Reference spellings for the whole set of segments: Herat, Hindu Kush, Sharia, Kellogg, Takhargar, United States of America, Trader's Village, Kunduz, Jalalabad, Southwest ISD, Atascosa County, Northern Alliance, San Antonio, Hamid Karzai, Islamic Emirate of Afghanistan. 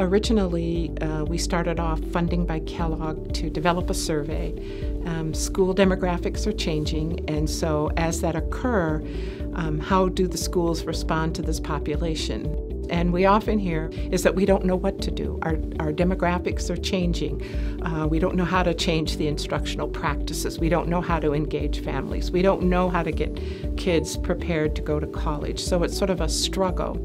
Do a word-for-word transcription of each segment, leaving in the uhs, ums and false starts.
Originally, uh, we started off funding by Kellogg to develop a survey. Um, school demographics are changing, and so as that occur, um, how do the schools respond to this population? And we often hear is that we don't know what to do. Our, our demographics are changing. Uh, we don't know how to change the instructional practices. We don't know how to engage families. We don't know how to get kids prepared to go to college. So it's sort of a struggle.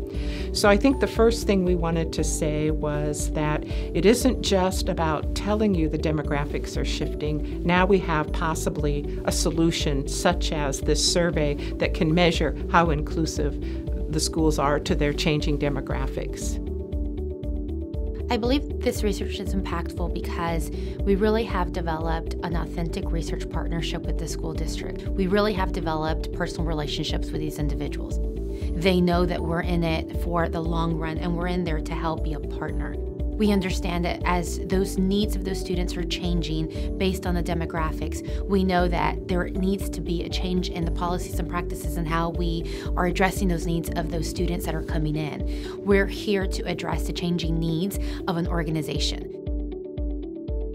So I think the first thing we wanted to say was that it isn't just about telling you the demographics are shifting. Now we have possibly a solution such as this survey that can measure how inclusive the schools are to their changing demographics. I believe this research is impactful because we really have developed an authentic research partnership with the school district. We really have developed personal relationships with these individuals. They know that we're in it for the long run and we're in there to help be a partner. We understand that as those needs of those students are changing based on the demographics, we know that there needs to be a change in the policies and practices and how we are addressing those needs of those students that are coming in. We're here to address the changing needs of an organization.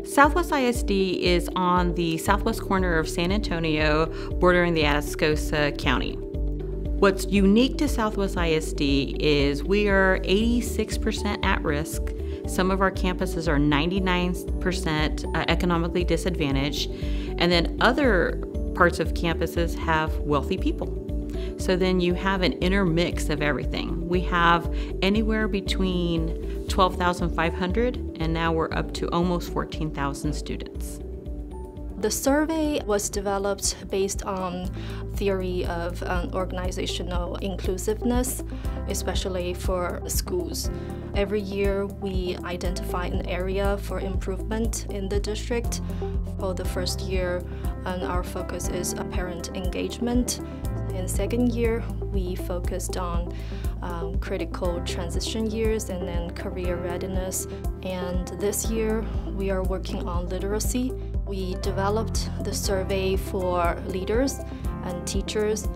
Southwest I S D is on the southwest corner of San Antonio, bordering the Atascosa County. What's unique to Southwest I S D is we are eighty-six percent at risk. Some of our campuses are ninety-nine percent economically disadvantaged, and then other parts of campuses have wealthy people. So then you have an intermix of everything. We have anywhere between twelve thousand five hundred and now we're up to almost fourteen thousand students. The survey was developed based on theory of um, organizational inclusiveness, especially for schools. Every year we identify an area for improvement in the district. For the first year, um, our focus is parent engagement. In second year, we focused on um, critical transition years and then career readiness. And this year, we are working on literacy. We developed the survey for leaders and teachers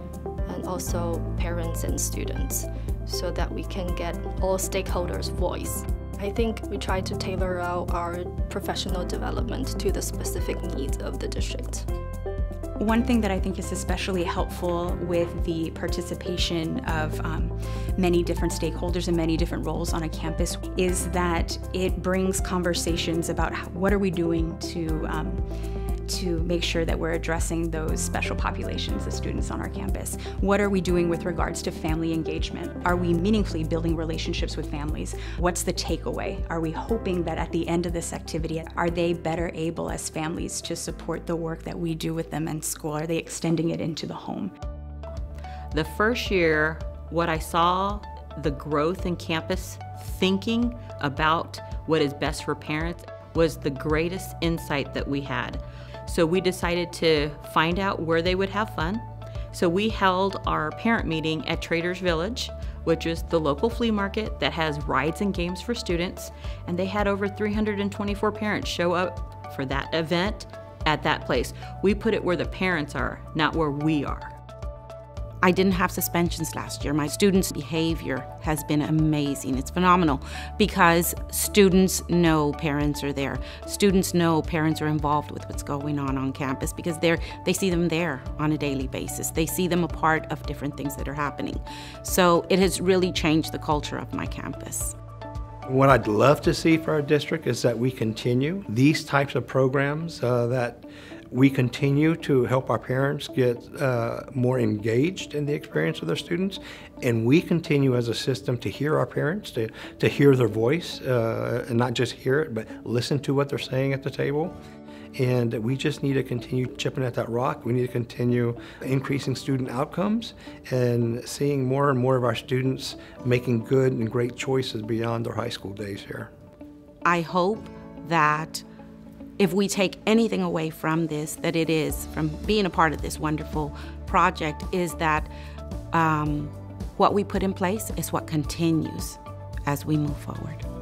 and also parents and students so that we can get all stakeholders' voice. I think we try to tailor out our professional development to the specific needs of the district. One thing that I think is especially helpful with the participation of um, many different stakeholders and many different roles on a campus is that it brings conversations about how, what are we doing to, um, to make sure that we're addressing those special populations of students on our campus. What are we doing with regards to family engagement? Are we meaningfully building relationships with families? What's the takeaway? Are we hoping that at the end of this activity, are they better able as families to support the work that we do with them and school? Are they extending it into the home? The first year, what I saw, the growth in campus thinking about what is best for parents was the greatest insight that we had. So we decided to find out where they would have fun. So we held our parent meeting at Trader's Village, which is the local flea market that has rides and games for students. And they had over three hundred twenty-four parents show up for that event. At that place. We put it where the parents are, not where we are. I didn't have suspensions last year. My students' behavior has been amazing. It's phenomenal because students know parents are there. Students know parents are involved with what's going on on campus because they're, they see them there on a daily basis. They see them a part of different things that are happening. So it has really changed the culture of my campus. What I'd love to see for our district is that we continue these types of programs, uh, that we continue to help our parents get uh, more engaged in the experience of their students, and we continue as a system to hear our parents, to, to hear their voice, uh, and not just hear it, but listen to what they're saying at the table. And we just need to continue chipping at that rock. We need to continue increasing student outcomes and seeing more and more of our students making good and great choices beyond their high school days here. I hope that if we take anything away from this, that it is, from being a part of this wonderful project, is that um, what we put in place is what continues as we move forward.